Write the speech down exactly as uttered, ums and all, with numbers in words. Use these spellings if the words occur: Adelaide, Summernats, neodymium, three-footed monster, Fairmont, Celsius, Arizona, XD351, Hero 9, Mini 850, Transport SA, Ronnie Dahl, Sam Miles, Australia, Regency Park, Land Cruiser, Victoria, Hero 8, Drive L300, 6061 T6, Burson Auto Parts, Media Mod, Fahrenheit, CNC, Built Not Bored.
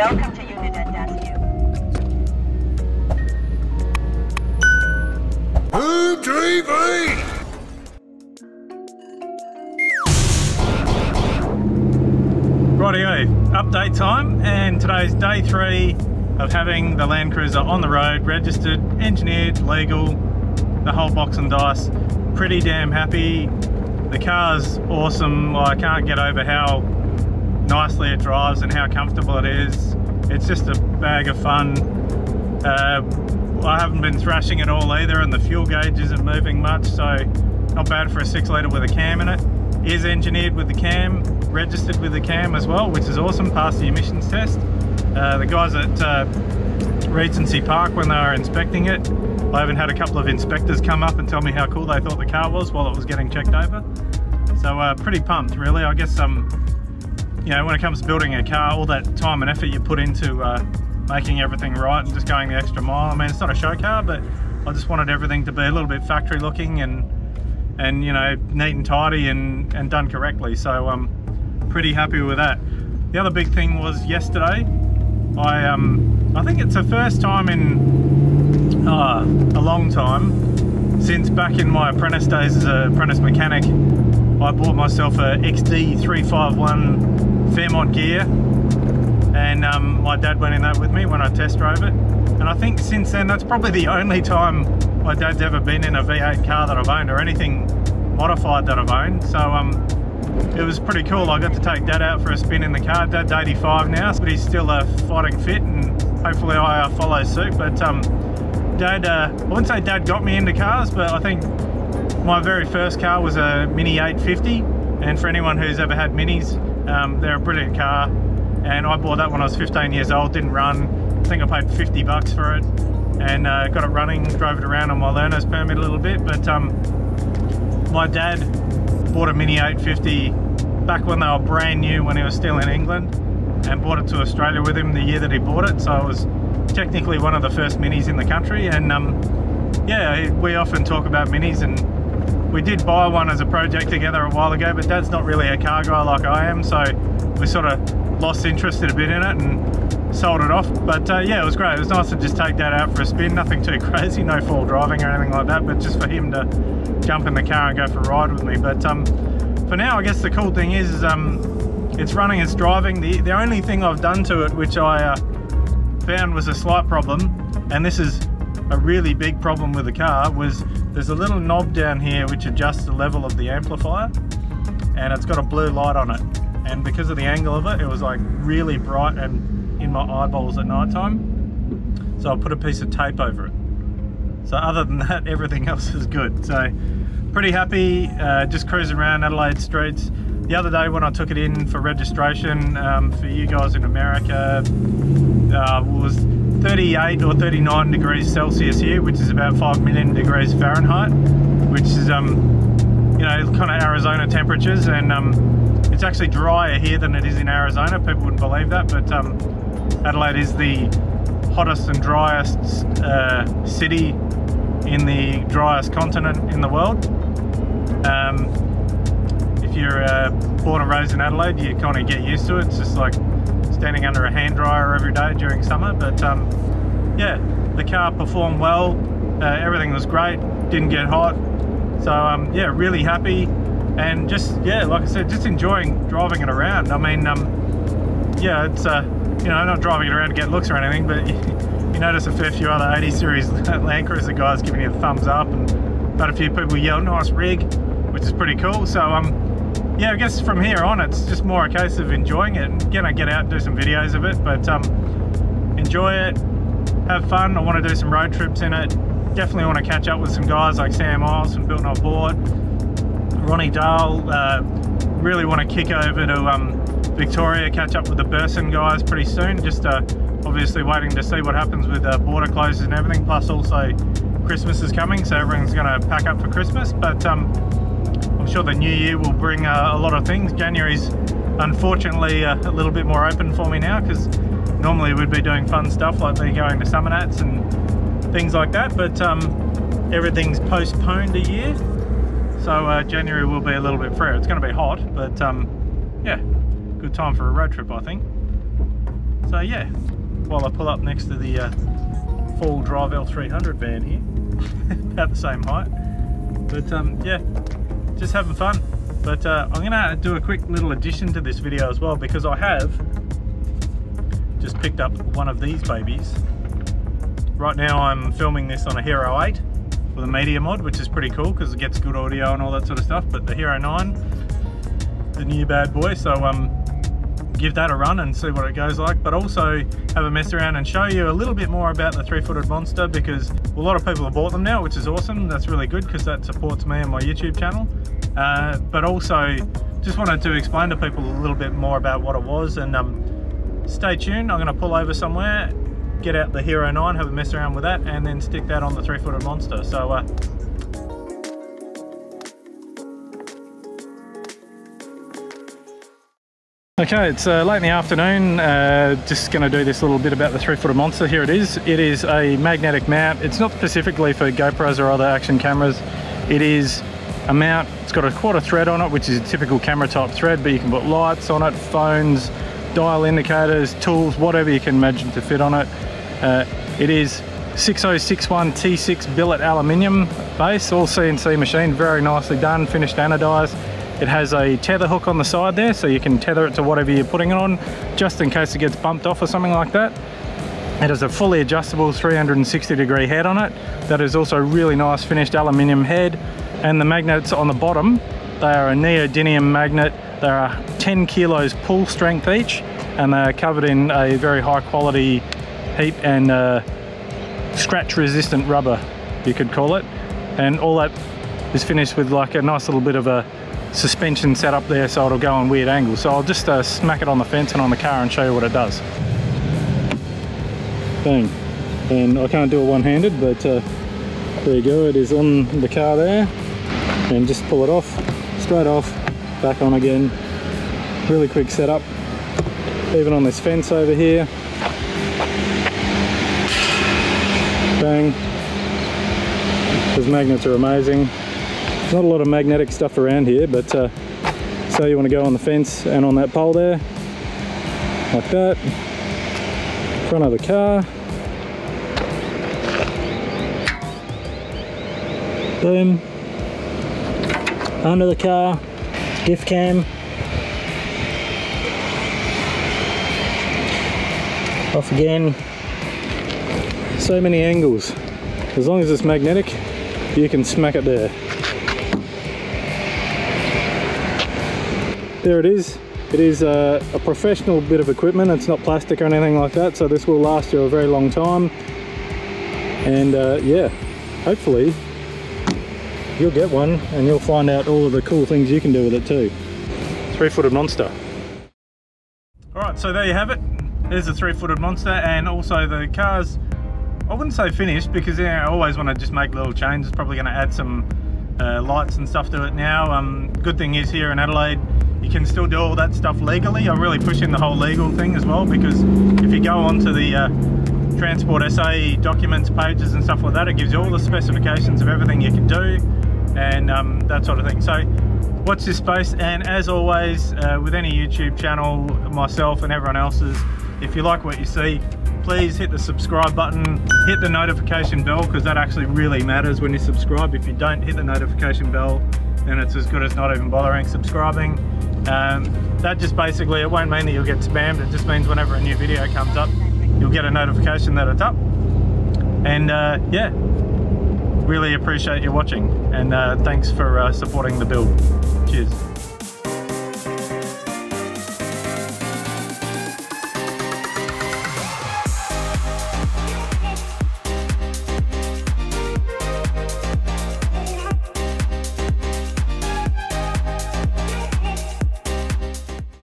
Welcome to Unit at Dasku. Boom T V! Rightio, update time, and today's day three of having the Land Cruiser on the road, registered, engineered, legal, the whole box and dice. Pretty damn happy. The car's awesome. I can't get over how nicely it drives and how comfortable it is. It's just a bag of fun. Uh, I haven't been thrashing at all either, and the fuel gauge isn't moving much, so not bad for a six litre with a cam in it. Is engineered with the cam, registered with the cam as well, which is awesome. Passed the emissions test. Uh, the guys at uh, Regency Park, when they were inspecting it, I even had a couple of inspectors come up and tell me how cool they thought the car was while it was getting checked over. So uh, pretty pumped really. I guess um, you know, when it comes to building a car, all that time and effort you put into uh, making everything right and just going the extra mile. I mean, it's not a show car, but I just wanted everything to be a little bit factory looking and and you know, neat and tidy and, and done correctly. So I'm um, pretty happy with that. The other big thing was yesterday, I um, I think it's the first time in uh, a long time, since back in my apprentice days as an apprentice mechanic, I bought myself a X D three fifty-one Fairmont gear, and um, my dad went in that with me when I test drove it. And I think since then, that's probably the only time my dad's ever been in a V eight car that I've owned, or anything modified that I've owned. So um, it was pretty cool. I got to take Dad out for a spin in the car. Dad's eighty-five now, but he's still uh, fighting fit, and hopefully I uh, follow suit. But um, Dad, uh, I wouldn't say Dad got me into cars, but I think my very first car was a Mini eight fifty. And for anyone who's ever had Minis, um, they're a brilliant car. And I bought that when I was fifteen years old, didn't run. I think I paid fifty bucks for it, and uh, got it running, drove it around on my learner's permit a little bit. But um, my dad bought a Mini eight fifty back when they were brand new, when he was still in England, and brought it to Australia with him the year that he bought it. So it was technically one of the first Minis in the country. And um, yeah, we often talk about Minis, and we did buy one as a project together a while ago, but Dad's not really a car guy like I am, so we sort of lost interest a bit in it and sold it off. But uh, yeah, it was great. It was nice to just take that out for a spin. Nothing too crazy, no full driving or anything like that, but just for him to jump in the car and go for a ride with me. But um, for now, I guess the cool thing is, is um, it's running, it's driving. The, the only thing I've done to it, which I uh, found was a slight problem, and this is a really big problem with the car, was there's a little knob down here which adjusts the level of the amplifier, and it's got a blue light on it. And because of the angle of it, it was like really bright and in my eyeballs at night time, so I put a piece of tape over it. So other than that, everything else is good. So pretty happy, uh, just cruising around Adelaide streets. The other day when I took it in for registration, um, for you guys in America, uh, was thirty-eight or thirty-nine degrees Celsius here, which is about five million degrees Fahrenheit, which is um, you know, kind of Arizona temperatures. And um, it's actually drier here than it is in Arizona. People wouldn't believe that, but um, Adelaide is the hottest and driest uh, city in the driest continent in the world. Um, if you're uh, born and raised in Adelaide, you kind of get used to it. It's just like standing under a hand dryer every day during summer. But um, yeah, the car performed well. Uh, everything was great. Didn't get hot. So um, yeah, really happy, and just yeah, like I said, just enjoying driving it around. I mean, um, yeah, it's. Uh, You know, I'm not driving it around to get looks or anything, but you, you notice a fair few other eighty series Land Cruiser guys giving you the thumbs up, and but a few people yell, nice rig, which is pretty cool. So, um, yeah, I guess from here on, it's just more a case of enjoying it, and gonna get out and do some videos of it, but um, enjoy it, have fun. I wanna do some road trips in it. Definitely wanna catch up with some guys like Sam Miles from Built Not Bored, Ronnie Dahl. Uh, really wanna kick over to, um, Victoria, catch up with the Burson guys pretty soon. Just uh, obviously waiting to see what happens with uh, border closes and everything, plus also Christmas is coming, so everyone's going to pack up for Christmas. But um, I'm sure the new year will bring uh, a lot of things. January's unfortunately uh, a little bit more open for me now, because normally we'd be doing fun stuff like they're going to Summernats and things like that, but um, everything's postponed a year, so uh, January will be a little bit freer. It's going to be hot, but um, yeah. Good time for a road trip, I think. So yeah, while I pull up next to the uh, full Drive L three hundred van here, about the same height, but um, yeah, just having fun. But uh, I'm gonna do a quick little addition to this video as well, because I have just picked up one of these babies. Right now I'm filming this on a Hero eight with a Media Mod, which is pretty cool because it gets good audio and all that sort of stuff, but the Hero nine, the new bad boy, so um, give that a run and see what it goes like, but also have a mess around and show you a little bit more about the three-footed monster, because a lot of people have bought them now, which is awesome. That's really good because that supports me and my YouTube channel. Uh, but also just wanted to explain to people a little bit more about what it was, and um, stay tuned. I'm going to pull over somewhere, get out the Hero nine, have a mess around with that, and then stick that on the three-footed monster. So uh, okay, it's uh, late in the afternoon, uh, just going to do this little bit about the three-footed monster. Here it is. It is a magnetic mount. It's not specifically for GoPros or other action cameras. It is a mount. It's got a quarter thread on it, which is a typical camera type thread, but you can put lights on it, phones, dial indicators, tools, whatever you can imagine to fit on it. Uh, it is six oh six one T six billet aluminium base, all C N C machine, very nicely done, finished anodized. It has a tether hook on the side there, so you can tether it to whatever you're putting it on, just in case it gets bumped off or something like that. It has a fully adjustable three hundred sixty degree head on it. That is also really nice finished aluminium head. And the magnets on the bottom, they are a neodymium magnet. They are ten kilos pull strength each, and they are covered in a very high quality heat and uh, scratch resistant rubber, you could call it. And all that is finished with like a nice little bit of a suspension set up there, so it'll go on weird angles. So I'll just uh, smack it on the fence and on the car and show you what it does. Bang. And I can't do it one-handed, but uh, there you go, it is on the car there. And just pull it off, straight off, back on again. Really quick setup, even on this fence over here. Bang. Those magnets are amazing. Not a lot of magnetic stuff around here, but uh, so you want to go on the fence and on that pole there, like that, in front of the car, boom, under the car, diff cam, off again. So many angles. As long as it's magnetic, you can smack it there. There it is. It is a, a professional bit of equipment. It's not plastic or anything like that, so this will last you a very long time. And uh, yeah, hopefully you'll get one and you'll find out all of the cool things you can do with it too. Three-footed monster. All right, so there you have it. There's the three-footed monster, and also the car's, I wouldn't say finished, because you know, I always want to just make little changes. Probably going to add some uh, lights and stuff to it now. Um, good thing is, here in Adelaide, you can still do all that stuff legally. I'm really pushing the whole legal thing as well, because if you go onto the uh, Transport S A documents, pages and stuff like that, it gives you all the specifications of everything you can do, and um, that sort of thing. So watch this space, and as always, uh, with any YouTube channel, myself and everyone else's, if you like what you see, please hit the subscribe button, hit the notification bell, because that actually really matters when you subscribe. If you don't hit the notification bell, then it's as good as not even bothering subscribing. Um, that just basically, it won't mean that you'll get spammed, it just means whenever a new video comes up, you'll get a notification that it's up. And uh, yeah, really appreciate you watching, and uh, thanks for uh, supporting the build. Cheers.